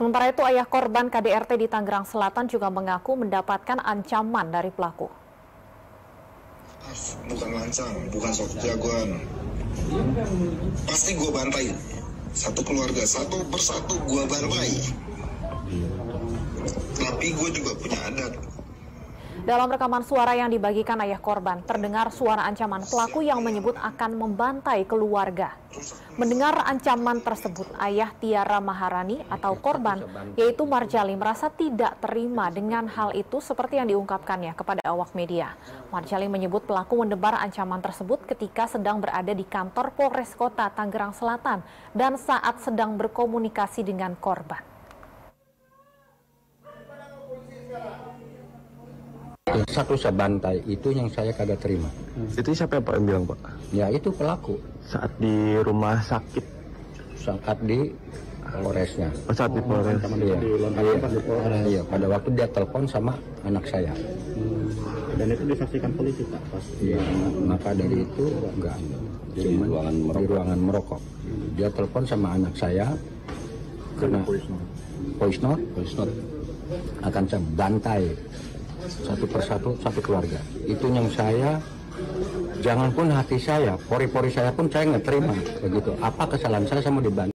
Sementara itu, ayah korban KDRT di Tangerang Selatan juga mengaku mendapatkan ancaman dari pelaku. Bukan lancang, bukan sok jagoan. Pasti gue bantai. Satu keluarga, satu persatu gue bantai. Tapi gue juga punya adat. Dalam rekaman suara yang dibagikan ayah korban, terdengar suara ancaman pelaku yang menyebut akan membantai keluarga. Mendengar ancaman tersebut, ayah Tiara Maharani atau korban, yaitu Marjali, merasa tidak terima dengan hal itu seperti yang diungkapkannya kepada awak media. Marjali menyebut pelaku mendebar ancaman tersebut ketika sedang berada di kantor Polres Kota Tangerang Selatan dan saat sedang berkomunikasi dengan korban. Satu saya bantai, itu yang saya kagak terima. Itu siapa yang Pak yang bilang, Pak? Ya itu pelaku. Saat di rumah sakit? Saat di Polresnya. Oh, saat di Polres? Iya. Iya, pada waktu dia telepon sama anak saya. Dan itu disaksikan polisi, Pak? Iya, maka dari itu enggak. Di ruangan merokok. Dia telepon sama anak saya. Karena voice note akan saya bantai. Satu persatu, satu keluarga. Itu yang saya, jangan pun hati saya, pori-pori saya pun saya nggak terima. Begitu. Apa kesalahan saya mau dibantu?